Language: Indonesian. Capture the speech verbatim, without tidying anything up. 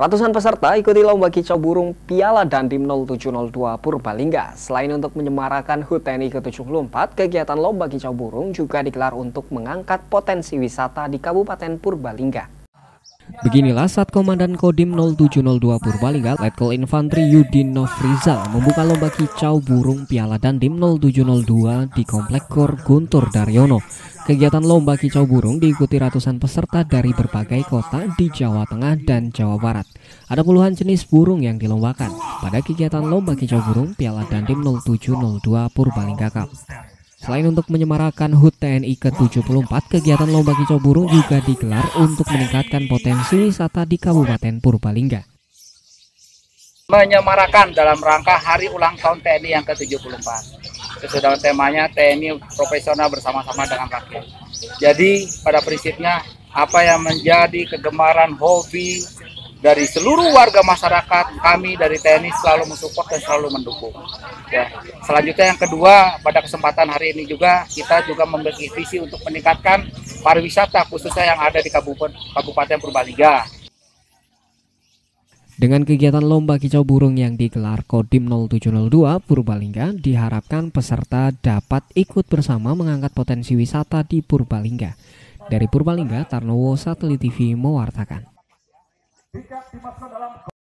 Ratusan peserta ikuti lomba kicau burung Piala Dandim nol tujuh nol dua Purbalingga. Selain untuk menyemarakan H U T T N I ke tujuh puluh empat, kegiatan lomba kicau burung juga digelar untuk mengangkat potensi wisata di Kabupaten Purbalingga. Beginilah saat Komandan Kodim nol tujuh nol dua Purbalingga, Letkol Infantri Yudinov Rizal membuka lomba kicau burung Piala Dandim nol tujuh nol dua di Komplek Kor Guntur Daryono. Kegiatan lomba kicau burung diikuti ratusan peserta dari berbagai kota di Jawa Tengah dan Jawa Barat. Ada puluhan jenis burung yang dilombakan pada kegiatan lomba kicau burung Piala Dandim nol tujuh nol dua Purbalingga Cup. Selain untuk menyemarakan H U T T N I ke tujuh puluh empat, kegiatan lomba kicau burung juga digelar untuk meningkatkan potensi wisata di Kabupaten Purbalingga. Menyemarakan dalam rangka hari ulang tahun T N I yang ke tujuh puluh empat. Sesudah temanya T N I profesional bersama-sama dengan rakyat. Jadi pada prinsipnya apa yang menjadi kegemaran hobi dari seluruh warga masyarakat, kami dari T N I selalu mensupport dan selalu mendukung. Ya. Selanjutnya yang kedua, pada kesempatan hari ini juga kita juga memiliki visi untuk meningkatkan pariwisata khususnya yang ada di Kabupaten Purbalingga. Dengan kegiatan lomba kicau burung yang digelar Kodim nol tujuh nol dua Purbalingga, diharapkan peserta dapat ikut bersama mengangkat potensi wisata di Purbalingga. Dari Purbalingga, Tarnowo, Satelit T V mewartakan. Tidak dimasukkan dalam